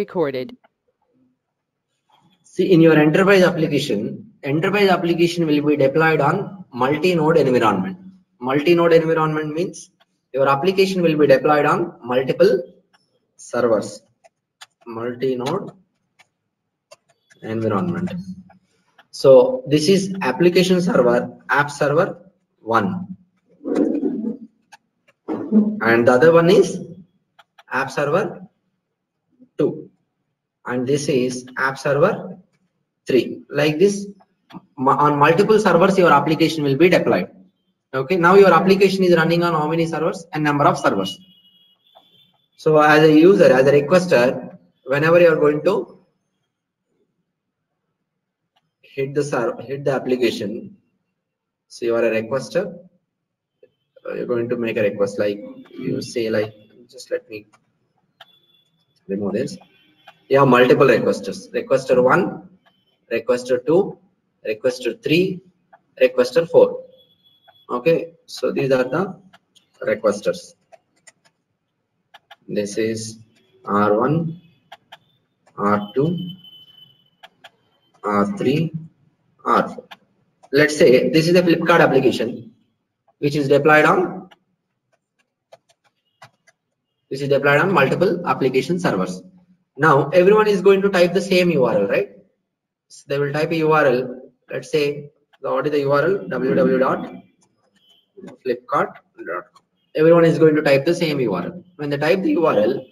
Recorded. See, in your enterprise application will be deployed on multi-node environment. Multi-node environment means your application will be deployed on multiple servers. Multi-node environment. So this is application server, app server 1, and the other one is app server 2, and this is app server 3. Like this, on multiple servers your application will be deployed. Okay, now your application is running on how many servers? And number of servers. So as a user, as a requester, whenever you are going to hit the application, so you are a requester, you're going to make a request, like you say, like, just let me remove this. You have multiple requesters. Requester 1, requester 2, requester 3, requester 4. Okay, so these are the requesters. This is R1, R2, R3, R4. Let's say this is a Flipkart application which is deployed on multiple application servers. Now everyone is going to type the same URL, right? So they will type a URL. Let's say, what is the URL? www.flipkart.com. Everyone is going to type the same URL. When they type the URL,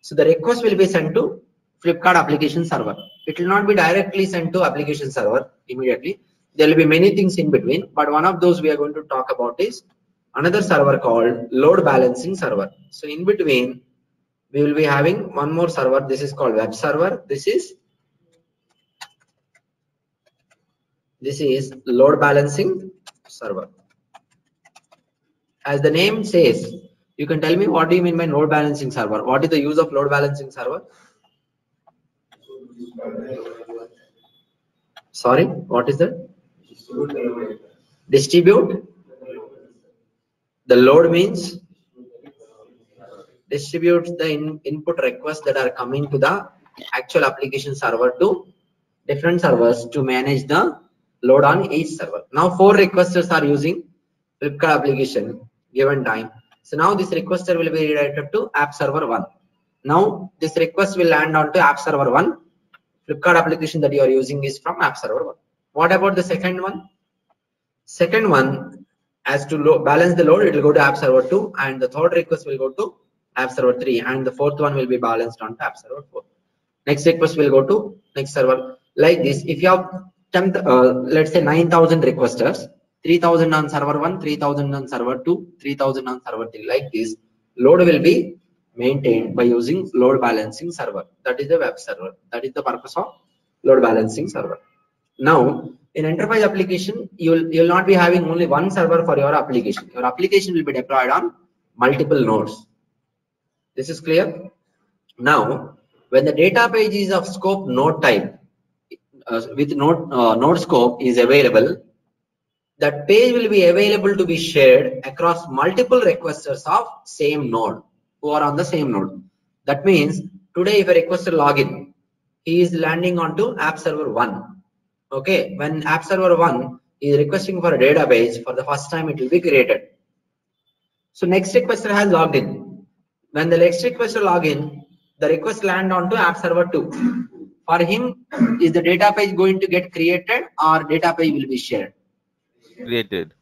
so the request will be sent to Flipkart application server. It will not be directly sent to application server immediately. There will be many things in between, but one of those we are going to talk about is another server called load balancing server. So in between we will be having one more server. This is called web server. This is load balancing server. As the name says, you can tell me what do you mean by load balancing server? What is the use of load balancing server? Sorry, what is that? Distribute. The load means distributes the input requests that are coming to the actual application server to different servers to manage the load on each server. Now 4 requesters are using Flipkart application given time. So now this requester will be redirected to app server 1. Now this request will land on to app server 1. Flipkart application that you are using is from app server 1. What about the second one? Second one, as to balance the load, it will go to app server 2, and the third request will go to app server 3, and the fourth one will be balanced on to app server 4. Next request will go to next server. Like this, if you have let's say 9,000 requesters, 3,000 on server 1, 3,000 on server 2, 3,000 on server 3, like this, load will be maintained by using load balancing server. That is the web server. That is the purpose of load balancing server. Now, in enterprise application, you will not be having only one server for your application. Your application will be deployed on multiple nodes. This is clear? Now, when the data page is of scope node type, with node scope is available, that page will be available to be shared across multiple requesters of same node who are on the same node. That means today if a requester login, he is landing onto app server 1. Okay, when app server 1 is requesting for a database for the first time, it will be created. So next requester has logged in. When the next requester log in, the request land onto app server 2. For him, is the data page going to get created or data page will be shared? Created.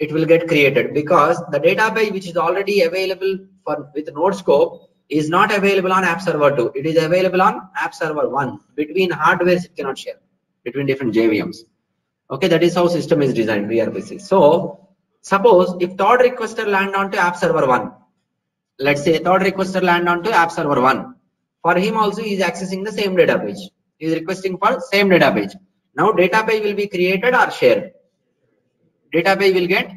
It will get created because the data page which is already available for with node scope is not available on app server 2. It is available on app server 1. Between hardwares, it cannot share. Between different JVMs. Okay, that is how system is designed, VRPC. So suppose if third requester land onto app server 1, let's say third requester land onto app server 1, for him also he is accessing the same data page. He is requesting for same data page. Now data page will be created or shared? Data page will get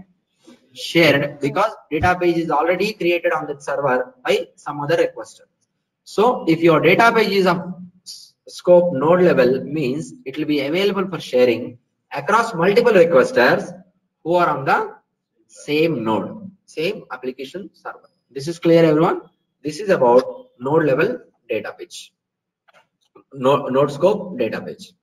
shared because data page is already created on that server by some other requester. So if your data page is a scope node level, means it will be available for sharing across multiple requesters who are on the same node, same application server. This is clear, everyone? This is about node level data page. node scope data page.